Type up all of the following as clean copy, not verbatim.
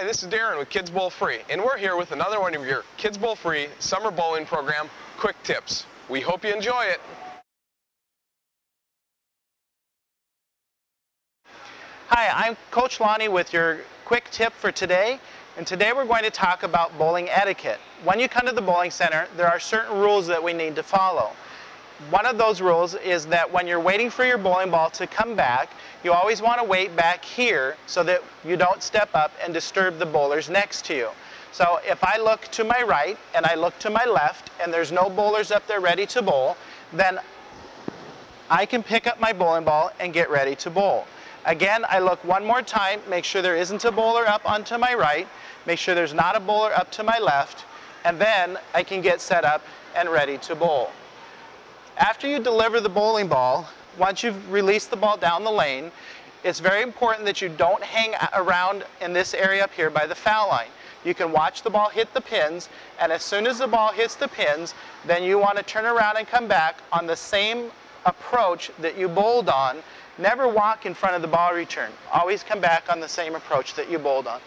Hi, this is Darren with Kids Bowl Free, and we're here with another one of your Kids Bowl Free summer bowling program quick tips. We hope you enjoy it. Hi, I'm Coach Lonnie with your quick tip for today, and today we're going to talk about bowling etiquette. When you come to the bowling center, there are certain rules that we need to follow. One of those rules is that when you're waiting for your bowling ball to come back, you always want to wait back here so that you don't step up and disturb the bowlers next to you. So if I look to my right and I look to my left and there's no bowlers up there ready to bowl, then I can pick up my bowling ball and get ready to bowl. Again, I look one more time, make sure there isn't a bowler up onto my right, make sure there's not a bowler up to my left, and then I can get set up and ready to bowl. After you deliver the bowling ball, once you've released the ball down the lane, it's very important that you don't hang around in this area up here by the foul line. You can watch the ball hit the pins, and as soon as the ball hits the pins, then you want to turn around and come back on the same approach that you bowled on. Never walk in front of the ball return. Always come back on the same approach that you bowled on.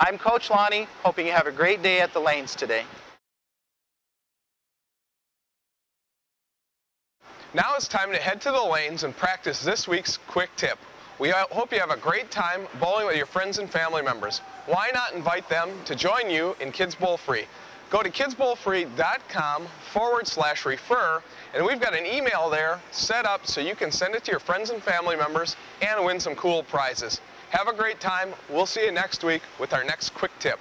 I'm Coach Lonnie, hoping you have a great day at the lanes today. Now it's time to head to the lanes and practice this week's quick tip. We hope you have a great time bowling with your friends and family members. Why not invite them to join you in Kids Bowl Free? Go to kidsbowlfree.com/refer, and we've got an email there set up so you can send it to your friends and family members and win some cool prizes. Have a great time. We'll see you next week with our next quick tip.